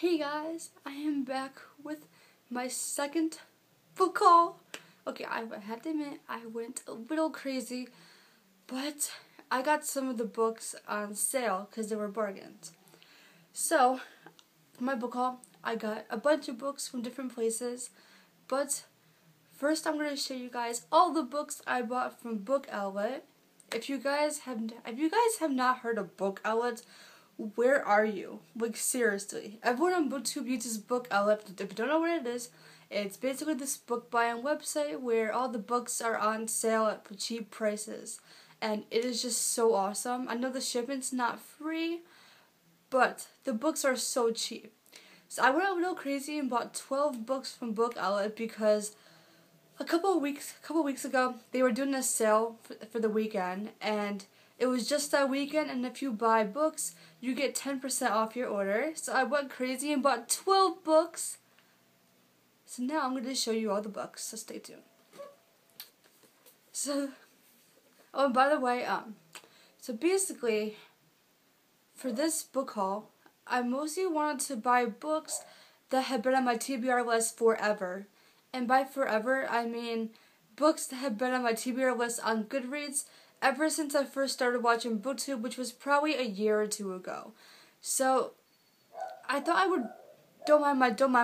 Hey guys, I am back with my second book haul. Okay, I have to admit, I went a little crazy, but I got some of the books on sale because they were bargains. So, for my book haul, I got a bunch of books from different places, but first I'm going to show you guys all the books I bought from Book Outlet. If you guys have not heard of Book Outlet, where are you? Like, seriously. Everyone on BookTube uses Book Outlet. If you don't know what it is, it's basically this book buying website where all the books are on sale at cheap prices. And it is just so awesome. I know the shipment's not free, but the books are so cheap. So I went a little crazy and bought 12 books from Book Outlet because a couple weeks ago, they were doing a sale for the weekend, and it was just that weekend, and if you buy books, you get 10% off your order. So I went crazy and bought 12 books. So now I'm going to show you all the books, so stay tuned. So, oh, and by the way, so basically, for this book haul, I mostly wanted to buy books that had been on my TBR list forever. And by forever, I mean books that have been on my TBR list on Goodreads ever since I first started watching BookTube, which was probably a year or two ago. So, I thought I would, don't mind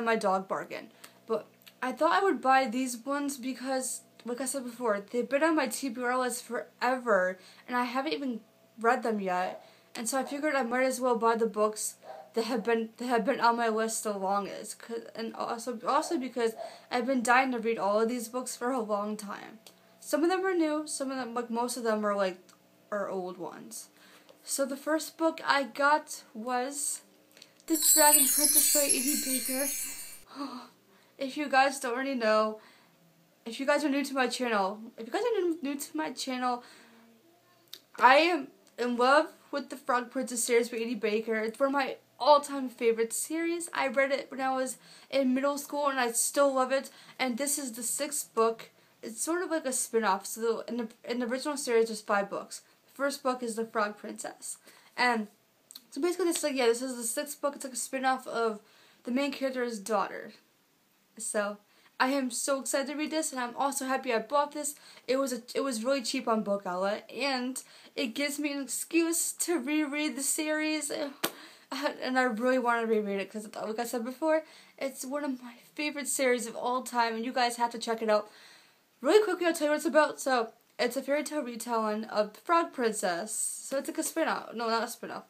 my dog barking, but I thought I would buy these ones because, like I said before, they've been on my TBR list forever, and I haven't even read them yet, and so I figured I might as well buy the books that have been on my list the longest, and also because I've been dying to read all of these books for a long time. Some of them are new, some of them, like most of them, are old ones. So the first book I got was The Frog Princess by E.D Baker. If you guys don't already know, if you guys are new to my channel, I am in love with the Frog Princess series by E.D Baker. It's one of my all-time favorite series. I read it when I was in middle school, and I still love it. And this is the sixth book. It's sort of like a spin-off. So in the original series, there's 5 books. The first book is The Frog Princess. And so basically this is the 6th book. It's like a spin-off of the main character's daughter. So I am so excited to read this, and I'm also happy I bought this. It was really cheap on Book Outlet, and it gives me an excuse to reread the series. And I really want to reread it because, like I said before, it's one of my favorite series of all time, and you guys have to check it out. Really quickly, I'll tell you what it's about. So, it's a fairy tale retelling of The Frog Princess. So, it's like a spin-off. No, not a spin-off.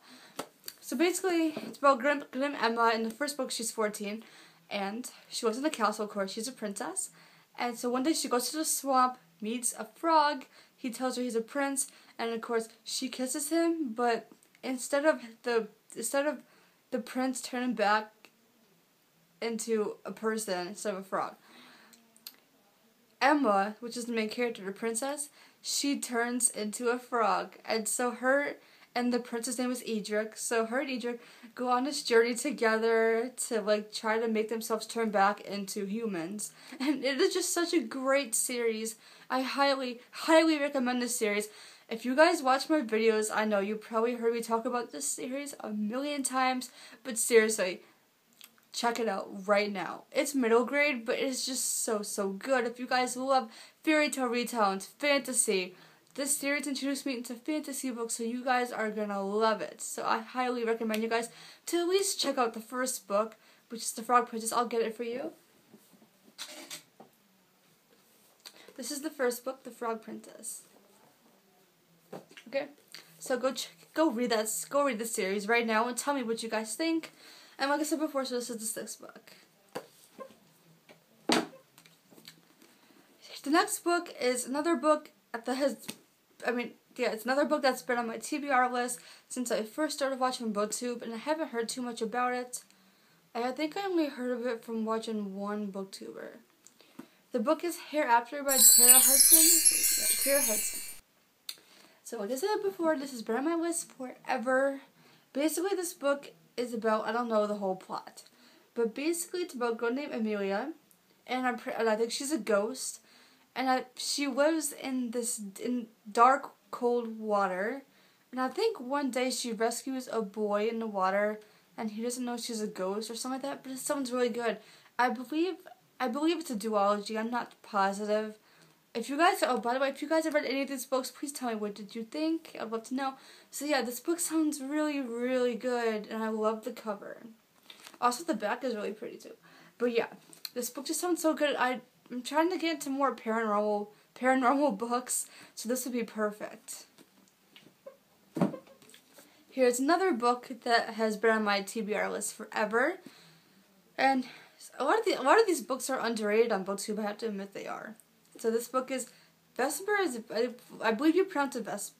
So, basically, it's about Grim Emma. In the first book, she's 14. And she lives in the castle, of course. She's a princess. And so, one day, she goes to the swamp, meets a frog. He tells her he's a prince. And, of course, she kisses him. But instead of the prince turning back into a person instead of a frog, Emma, which is the main character, the princess, she turns into a frog. And so her and the prince's name was Edric. So her and Edric go on this journey together to try to make themselves turn back into humans. And it is just such a great series. I highly, highly recommend this series. If you guys watch my videos, I know you probably heard me talk about this series a million times, but seriously, check it out right now. It's middle grade, but it's just so, so good. If you guys love fairy tale retellings, fantasy, this series introduced me into fantasy books, so you guys are gonna love it. So I highly recommend you guys to at least check out the first book, which is The Frog Princess. I'll get it for you. This is the first book, The Frog Princess. Okay, so go read the series right now and tell me what you guys think. And like I said before, so this is the 6th book. The next book is another book that has, it's another book that's been on my TBR list since I first started watching BookTube, and I haven't heard too much about it. I think I only heard of it from watching one BookTuber. The book is Hereafter by Clara Hudson. Clara Hudson. So like I said before, this has been on my list forever. Basically, this book is about, I don't know the whole plot, but basically it's about a girl named Amelia, and I think she's a ghost, and she lives in this dark, cold water, and I think one day she rescues a boy in the water, and he doesn't know she's a ghost or something like that, but it sounds really good. I believe it's a duology. I'm not positive. If you guys, oh, by the way, if you guys have read any of these books, please tell me what did you think. I'd love to know. So yeah, this book sounds really, really good, and I love the cover. Also, the back is really pretty too. But yeah, this book just sounds so good. I'm trying to get into more paranormal books, so this would be perfect. Here's another book that has been on my TBR list forever, and a lot of these books are underrated on BookTube. I have to admit they are. So this book is Vesper. I believe you pronounce it as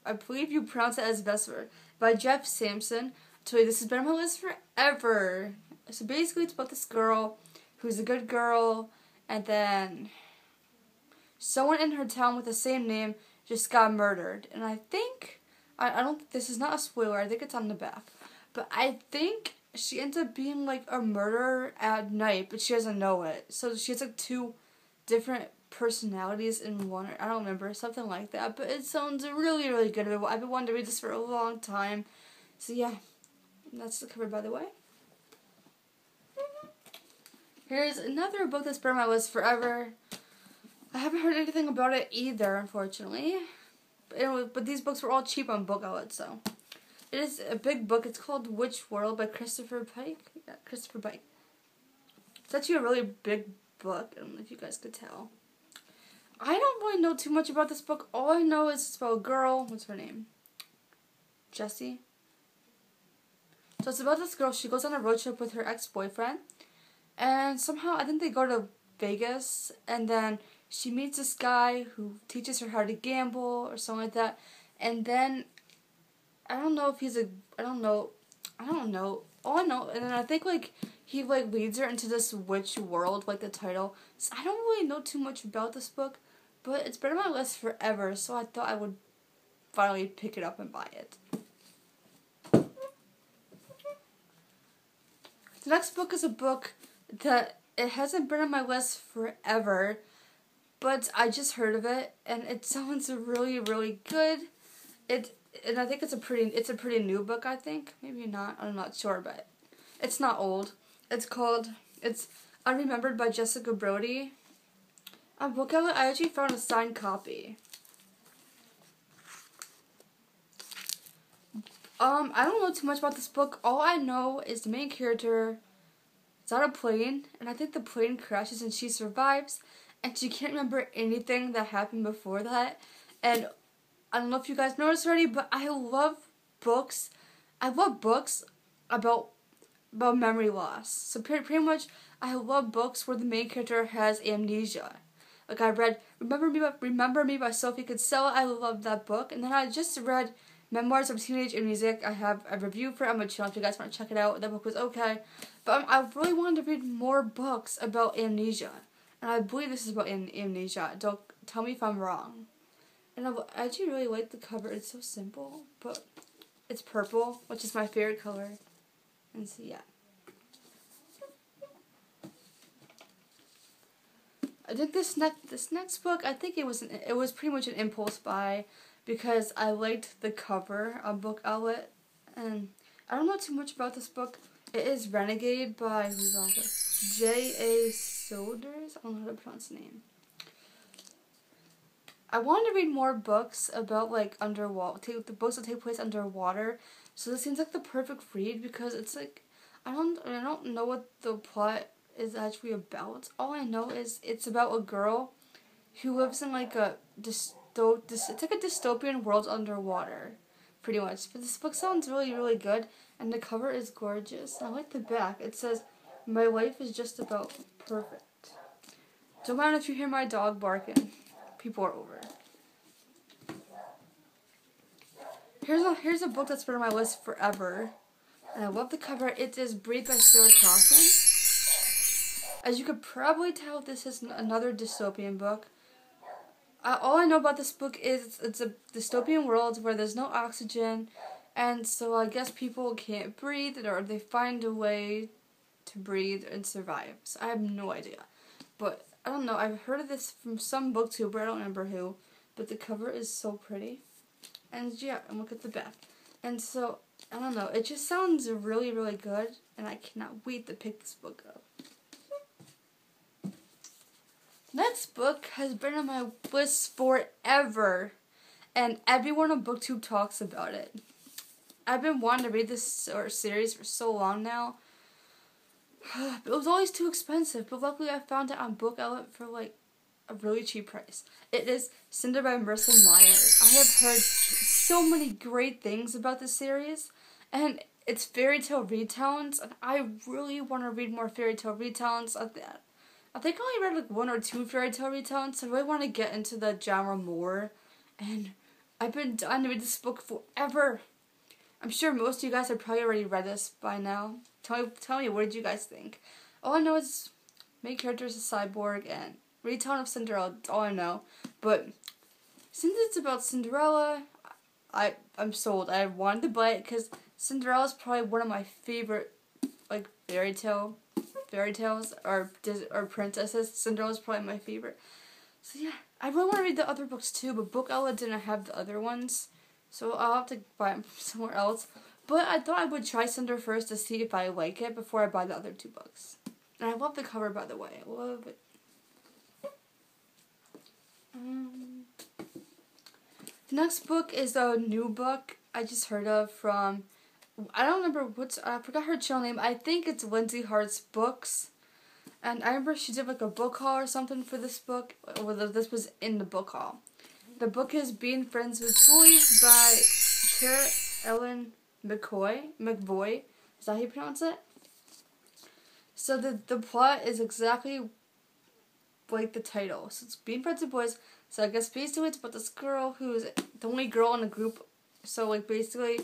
Vesper by Jeff Sampson. So this has been on my list forever. So basically, it's about this girl who's a good girl, and then someone in her town with the same name just got murdered. And I think, I don't, this is not a spoiler, I think it's on the back, but I think she ends up being like a murderer at night, but she doesn't know it. So she has like two different personalities in one, I don't remember, something like that. But it sounds really, really good. I've been wanting to read this for a long time. So yeah, that's the cover, by the way. Here's another book that's been on my list forever. I haven't heard anything about it either, unfortunately. But, anyway, but these books were all cheap on Book Outlet, so. It is a big book. It's called Witch World by Christopher Pike. Yeah, Christopher Pike. It's actually a really big book. I don't know if you guys could tell. I don't really know too much about this book. All I know is it's about a girl. What's her name? Jessie. So it's about this girl. She goes on a road trip with her ex-boyfriend. And somehow, I think they go to Vegas, and then she meets this guy who teaches her how to gamble or something like that. And then, I don't know if he's a, I don't know. All I know, and then I think like he like leads her into this witch world, like the title. So I don't really know too much about this book, but it's been on my list forever, so I thought I would finally pick it up and buy it. The next book is a book that it hasn't been on my list forever, but I just heard of it and it sounds really, really good. And I think it's a pretty new book, I think. Maybe not, I'm not sure, but it's not old. It's Unremembered by Jessica Brody. On Book Outlet, I actually found a signed copy. I don't know too much about this book. All I know is the main character is on a plane, and I think the plane crashes and she survives, and she can't remember anything that happened before that. And I don't know if you guys noticed already, but I love books. I love books about memory loss. So pretty much, I love books where the main character has amnesia. Like I read Remember Me by Sophie Kinsella. I loved that book. And then I just read Memoirs of Teenage Amnesic. I have a review for it on my channel if you guys want to check it out. That book was okay. But I really wanted to read more books about amnesia. And I believe this is about amnesia. Don't tell me if I'm wrong. And I actually really like the cover. It's so simple. But it's purple, which is my favorite color. And so, yeah. I think this next book, I think it was pretty much an impulse buy, because I liked the cover on Book Outlet, and I don't know too much about this book. It is Renegade by who's author? J.A. Souders? I don't know how to pronounce the name. I wanted to read more books about like underwater, the books that take place underwater. So this seems like the perfect read, because it's like I don't know what the plot is actually about. All I know is it's about a girl who lives in like a it's like a dystopian world underwater, pretty much. But this book sounds really, really good, and the cover is gorgeous. I like the back. It says, "My life is just about perfect." Don't mind if you hear my dog barking. People are over. Here's a book that's been on my list forever, and I love the cover. It is Breathe by Sarah Crossan. As you could probably tell, this is another dystopian book. All I know about this book is it's a dystopian world where there's no oxygen, and so I guess people can't breathe, or they find a way to breathe and survive. So I have no idea. But I don't know, I've heard of this from some booktuber, I don't remember who, but the cover is so pretty. And yeah, and look at the back. And so I don't know, it just sounds really, really good, and I cannot wait to pick this book up. Next book has been on my list forever, and everyone on BookTube talks about it. I've been wanting to read this series for so long now. It was always too expensive, but luckily I found it on Book Outlet for like a really cheap price. It is Cinder by Marissa Meyer. I have heard so many great things about this series, and it's fairy tale retellings, and I really want to read more fairy tale retellings of that. I think I only read like one or two fairy tale retellings, so I really want to get into the genre more, and I've been dying to read this book forever. I'm sure most of you guys have probably already read this by now. Tell me, what did you guys think? All I know is main characters a cyborg and retelling of Cinderella. That's all I know. But since it's about Cinderella, I'm sold. I wanted to buy it because Cinderella is probably one of my favorite like fairy tales or princesses. Cinderella is probably my favorite. So yeah, I really want to read the other books too, but Book Outlet didn't have the other ones. So I'll have to buy them somewhere else. But I thought I would try Cinder first to see if I like it before I buy the other two books. And I love the cover, by the way. I love it. The next book is a new book I just heard of from... I don't remember what's... I forgot her channel name. I think it's Lindsay Hart's Books. And I remember she did like a book haul or something for this book. Well, this was in the book haul. The book is Being Friends with Boys by Terra Elan McVoy. Is that how you pronounce it? So the plot is exactly like the title. So it's Being Friends with Boys. So I guess basically it's about this girl who's the only girl in a group. So like basically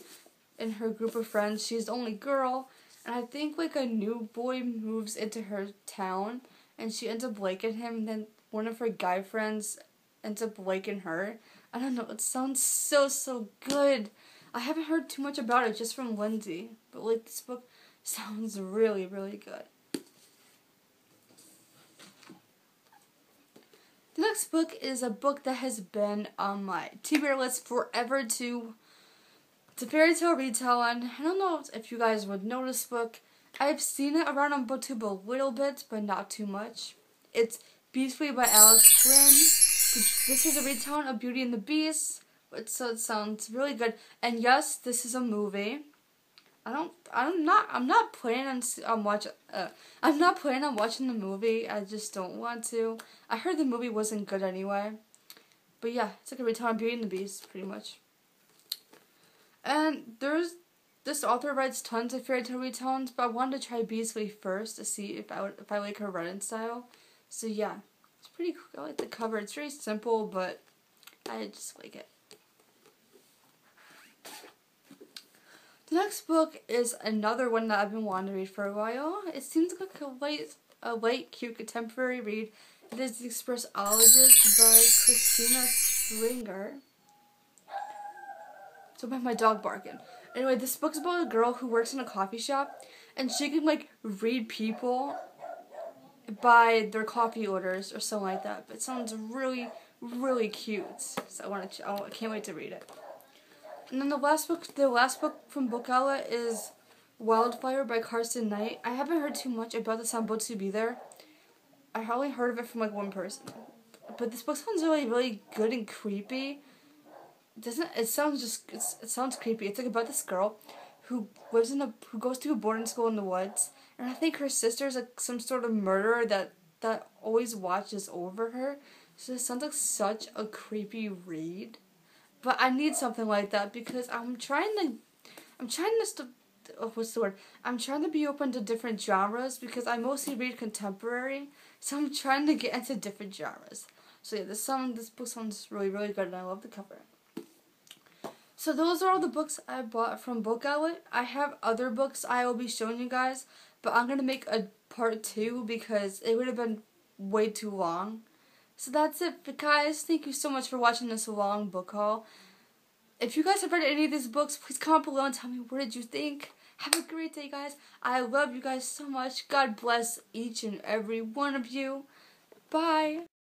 in her group of friends, she's the only girl. And I think like a new boy moves into her town and she ends up liking him. And then one of her guy friends ends up liking her. I don't know, it sounds so good. I haven't heard too much about it, just from Lindsay, but like this book sounds really, really good. The next book is a book that has been on my TBR list forever too. It's a fairy tale retelling. I don't know if you guys would know this book. I've seen it around on BookTube a little bit, but not too much. It's Beastly by Alex Flinn. This is a retelling of Beauty and the Beast, so it sounds really good. And yes, this is a movie. I'm not planning on watching. I'm not planning on watching the movie. I just don't want to. I heard the movie wasn't good anyway. But yeah, it's like a retelling of Beauty and the Beast, pretty much. And this author writes tons of fairy tale retellings, but I wanted to try Beastly first to see if I like her writing style. So yeah. It's pretty cool. I like the cover. It's very simple, but I just like it. The next book is another one that I've been wanting to read for a while. It seems like a light, cute, contemporary read. It is The Espressologist by Christina Slinger. Don't mind my dog barking. Anyway, this book's about a girl who works in a coffee shop, and she can like read people by their coffee orders or something like that. But it sounds really, really cute. So I can't wait to read it. And then the last book from Book Outlet is Wildefire by Karsten Knight. I haven't heard too much about this on BookTube either. I only heard of it from like one person. But this book sounds really, really good and creepy. It sounds creepy. It's like about this girl who goes to a boarding school in the woods, and I think her sister's like some sort of murderer that always watches over her. So it sounds like such a creepy read, but I need something like that because I'm trying to be open to different genres because I mostly read contemporary, so I'm trying to get into different genres. So yeah, this book sounds really, really good, and I love the cover. So those are all the books I bought from Book Outlet. I have other books I will be showing you guys, but I'm going to make a part 2 because it would have been way too long. So that's it, but guys. Thank you so much for watching this long book haul. If you guys have read any of these books, please comment below and tell me what did you think. Have a great day, guys. I love you guys so much. God bless each and every one of you. Bye.